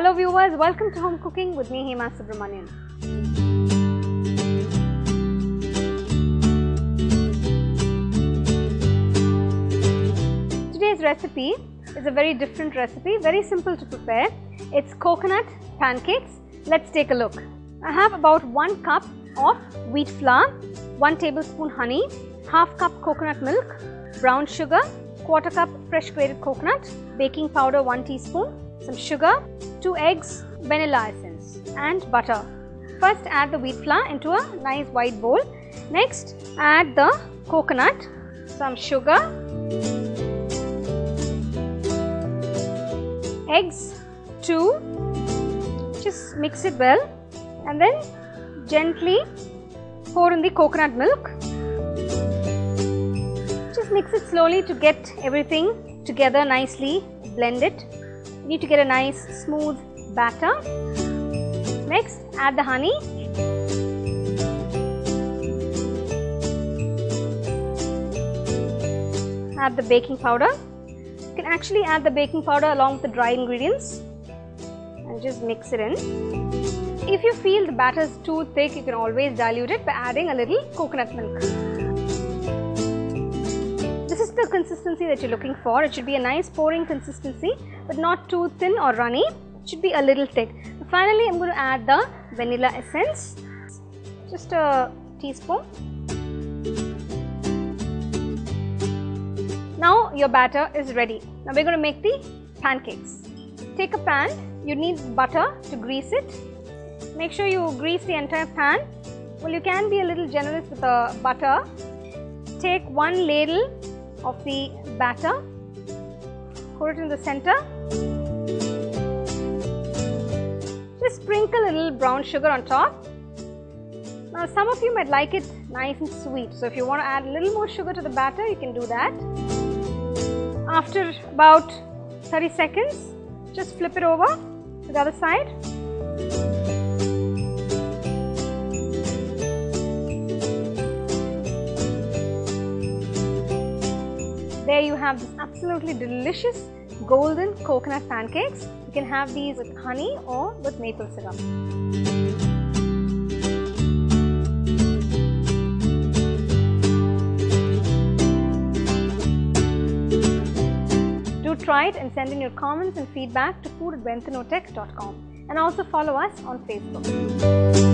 Hello viewers, welcome to Home Cooking with me, Hema Subramanian. Today's recipe is a very different recipe, very simple to prepare. It's coconut pancakes. Let's take a look. I have about 1 cup of wheat flour, 1 tablespoon honey, half cup coconut milk, brown sugar, quarter cup fresh grated coconut, baking powder 1 teaspoon, some sugar, 2 eggs, vanilla essence and butter. First add the wheat flour into a nice white bowl. Next add the coconut, some sugar, eggs, 2. Just mix it well and then gently pour in the coconut milk. Just mix it slowly to get everything together nicely, blend it. You need to get a nice smooth batter. Next add the honey. Add the baking powder. You can actually add the baking powder along with the dry ingredients and just mix it in. If you feel the batter is too thick, you can always dilute it by adding a little coconut milk. This is the consistency that you're looking for. It should be a nice pouring consistency, but not too thin or runny. It should be a little thick. Finally, I'm going to add the vanilla essence. Just a teaspoon. Now your batter is ready. Now we're going to make the pancakes. Take a pan. You need butter to grease it. Make sure you grease the entire pan. Well, you can be a little generous with the butter. Take 1 ladle of the batter, pour it in the center. Just sprinkle a little brown sugar on top. Now, some of you might like it nice and sweet, so if you want to add a little more sugar to the batter, you can do that. After about 30 seconds, just flip it over to the other side. There you have this absolutely delicious golden coconut pancakes. You can have these with honey or with maple syrup. Do try it and send in your comments and feedback to food@ventunotech.com, and also follow us on Facebook.